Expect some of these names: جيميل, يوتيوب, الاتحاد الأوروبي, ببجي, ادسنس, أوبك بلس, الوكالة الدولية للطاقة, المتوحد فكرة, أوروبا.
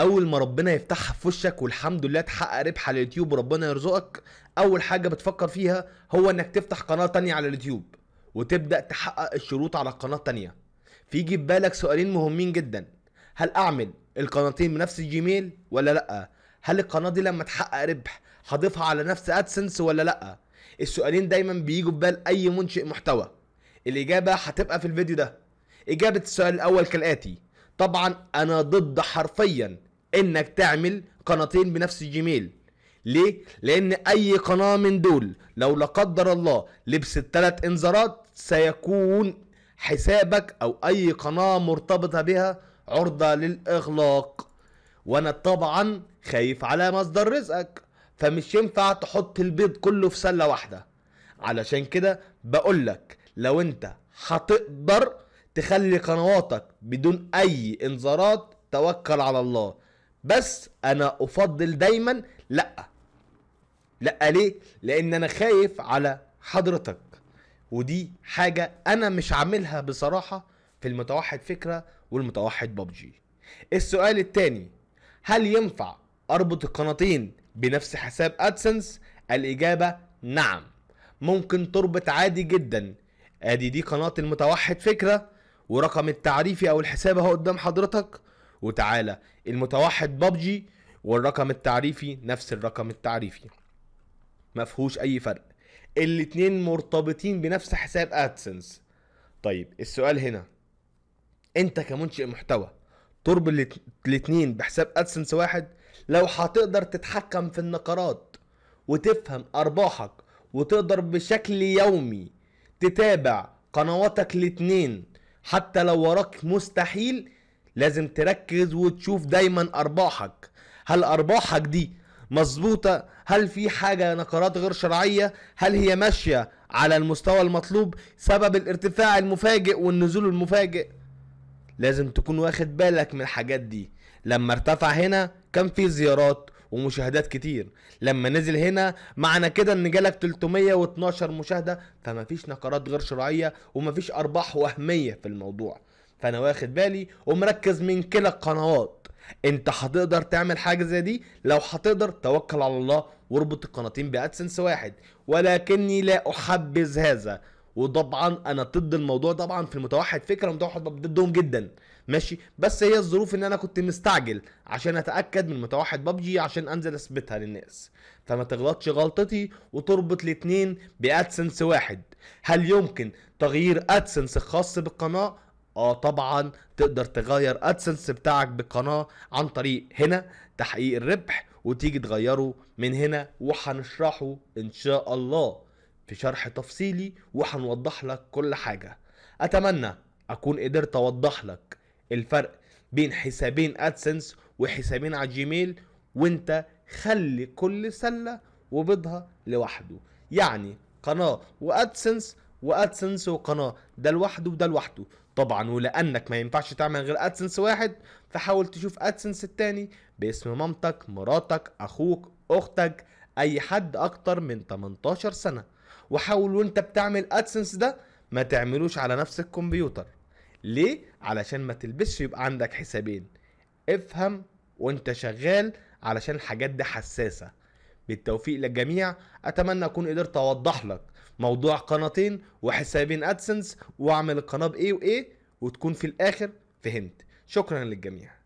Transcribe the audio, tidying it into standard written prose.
اول ما ربنا يفتحها في وشك والحمد لله تحقق ربح على اليوتيوب وربنا يرزقك، اول حاجه بتفكر فيها هو انك تفتح قناه تانية على اليوتيوب وتبدا تحقق الشروط على القناه التانية. فيجي في بالك سؤالين مهمين جدا، هل اعمل القناتين بنفس الجيميل ولا لا؟ هل القناه دي لما تحقق ربح هضيفها على نفس ادسنس ولا لا؟ السؤالين دايما بيجوا في بال اي منشئ محتوى. الاجابه هتبقى في الفيديو ده. اجابه السؤال الاول كالاتي: طبعا انا ضد حرفيا انك تعمل قناتين بنفس الجيميل. ليه؟ لان اي قناه من دول لو لا قدر الله لبست 3 انذارات سيكون حسابك او اي قناه مرتبطه بها عرضه للاغلاق، وانا طبعا خايف على مصدر رزقك، فمش ينفع تحط البيض كله في سله واحده. علشان كده بقولك لو انت هتقدر تخلي قنواتك بدون اي انذارات توكل على الله، بس انا افضل دايما لا. ليه؟ لان انا خايف على حضرتك، ودي حاجه انا مش عاملها بصراحه في المتوحد فكره والمتوحد ببجي. السؤال التاني: هل ينفع اربط القناتين بنفس حساب ادسنس؟ الاجابه نعم، ممكن تربط عادي جدا. ادي دي قناه المتوحد فكره ورقم التعريفي او الحساب اهو قدام حضرتك، وتعالى المتوحد ببجي والرقم التعريفي نفس الرقم التعريفي، مفهوش اي فرق، الاتنين مرتبطين بنفس حساب ادسنس. طيب السؤال هنا، انت كمنشئ محتوى تربط الاتنين بحساب ادسنس واحد لو هتقدر تتحكم في النقرات وتفهم ارباحك وتقدر بشكل يومي تتابع قنواتك الاتنين، حتى لو وراك مستحيل لازم تركز وتشوف دايما ارباحك، هل ارباحك دي مظبوطة؟ هل في حاجة نقرات غير شرعية؟ هل هي ماشية على المستوى المطلوب سبب الارتفاع المفاجئ والنزول المفاجئ؟ لازم تكون واخد بالك من الحاجات دي. لما ارتفع هنا كان في زيارات ومشاهدات كتير، لما نزل هنا معنى كده ان جالك 312 مشاهدة، فما فيش نقرات غير شرعية وما فيش ارباح وهمية في الموضوع. فانا واخد بالي ومركز من كلا القنوات. انت هتقدر تعمل حاجة زي دي؟ لو هتقدر توكل على الله واربط القناتين بادسنس واحد، ولكني لا احبذ هذا، وطبعا انا ضد الموضوع. طبعا في المتوحد فكرة متوحد ضدهم جدا، ماشي، بس هي الظروف ان انا كنت مستعجل عشان اتاكد من متوحد ببجي عشان انزل اثبتها للناس، فما تغلطش غلطتي وتربط الاتنين بادسنس واحد. هل يمكن تغيير ادسنس الخاص بالقناه؟ اه طبعا تقدر تغير ادسنس بتاعك بالقناه عن طريق هنا تحقيق الربح، وتيجي تغيره من هنا، وهنشرحه ان شاء الله في شرح تفصيلي وهنوضح لك كل حاجه. اتمنى اكون قدرت اوضح لك الفرق بين حسابين ادسنس وحسابين على الجيميل، وانت خلي كل سله وبيضها لوحده، يعني قناه وادسنس، وادسنس وقناه، ده لوحده وده لوحده. طبعا ولانك ما ينفعش تعمل غير ادسنس واحد، فحاول تشوف ادسنس التاني باسم مامتك، مراتك، اخوك، اختك، اي حد اكتر من 18 سنه، وحاول وانت بتعمل ادسنس ده ما تعملوش على نفس الكمبيوتر. ليه؟ علشان ما تلبسش يبقى عندك حسابين. افهم وانت شغال علشان الحاجات دي حساسه. بالتوفيق للجميع، اتمنى اكون قدرت اوضح لك موضوع قناتين وحسابين ادسنس واعمل القناه بايه وايه، وتكون في الاخر فهمت. شكرا للجميع.